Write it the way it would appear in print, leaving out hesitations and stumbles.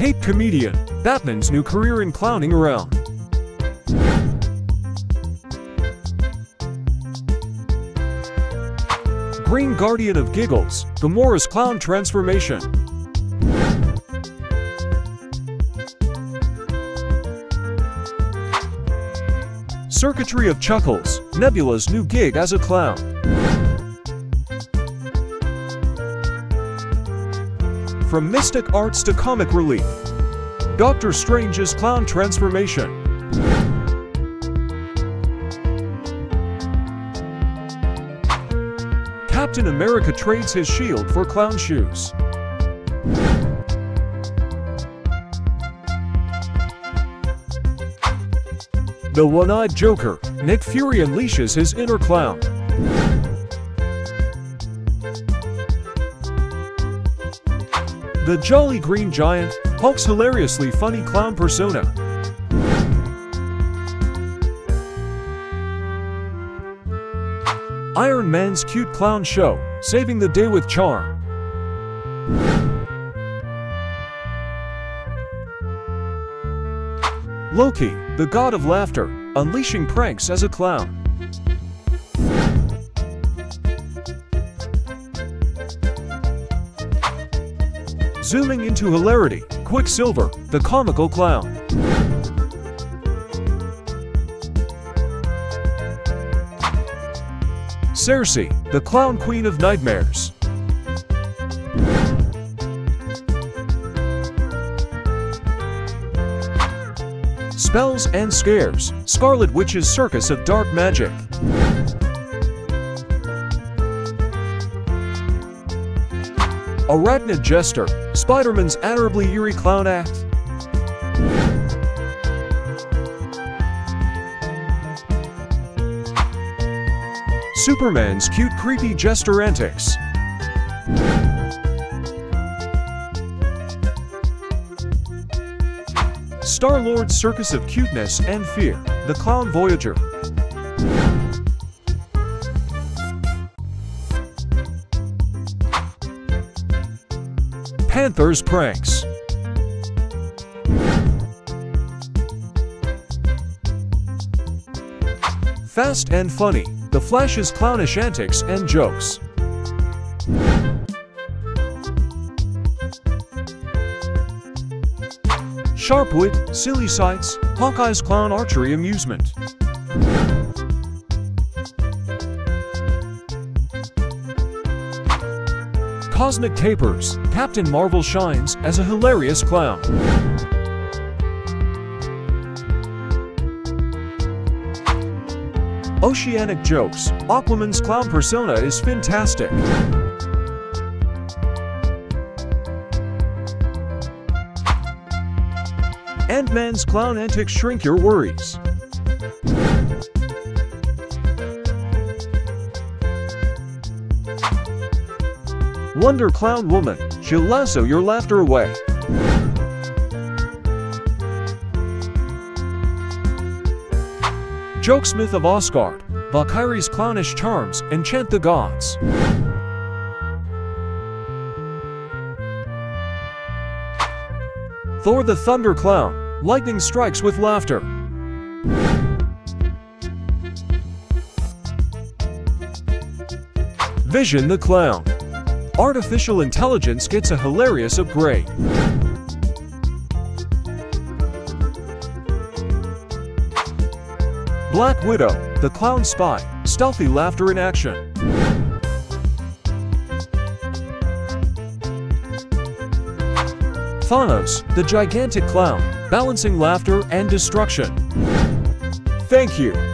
Cape comedian, Batman's new career in clowning around. Green Guardian of Giggles, Gamora's clown transformation. Circuitry of Chuckles, Nebula's new gig as a clown. From mystic arts to comic relief, Doctor Strange's clown transformation. Captain America trades his shield for clown shoes. The one-eyed Joker, Nick Fury unleashes his inner clown. The Jolly Green Giant, Hulk's hilariously funny clown persona. Iron Man's cute clown show, saving the day with charm. Loki, the god of laughter, unleashing pranks as a clown. Zooming into hilarity, Quicksilver, the comical clown. Cersei, the clown queen of nightmares. Spells and Scares, Scarlet Witch's circus of dark magic. Arachnid Jester, Spider-Man's adorably eerie clown act. Superman's cute creepy jester antics. Star-Lord's circus of cuteness and fear, the clown Voyager. Panther's pranks. Fast and funny, the Flash's clownish antics and jokes. Sharp wit, silly sights, Hawkeye's clown archery amusement. Cosmic Capers, Captain Marvel shines as a hilarious clown. Oceanic jokes, Aquaman's clown persona is fantastic. Ant-Man's clown antics shrink your worries. Wonder Clown Woman, she'll lasso your laughter away. Jokesmith of Asgard, Valkyrie's clownish charms enchant the gods. Thor the Thunder Clown, lightning strikes with laughter. Vision the clown. Artificial intelligence gets a hilarious upgrade. Black Widow, the clown spy, stealthy laughter in action. Thanos, the gigantic clown, balancing laughter and destruction. Thank you.